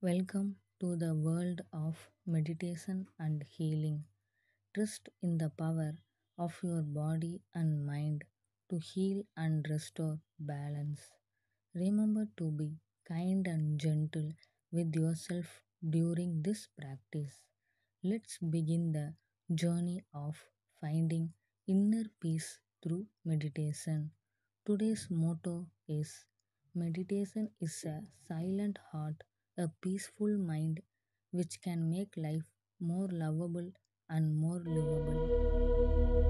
Welcome to the world of meditation and healing. Trust in the power of your body and mind to heal and restore balance. Remember to be kind and gentle with yourself during this practice. Let's begin the journey of finding inner peace through meditation. Today's motto is, meditation is a silent heart, a peaceful mind which can make life more lovable and more livable.